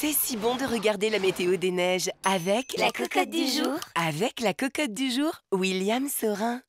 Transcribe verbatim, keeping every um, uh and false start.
C'est si bon de regarder la météo des neiges avec... La cocotte du jour. Avec la cocotte du jour, William Saurin.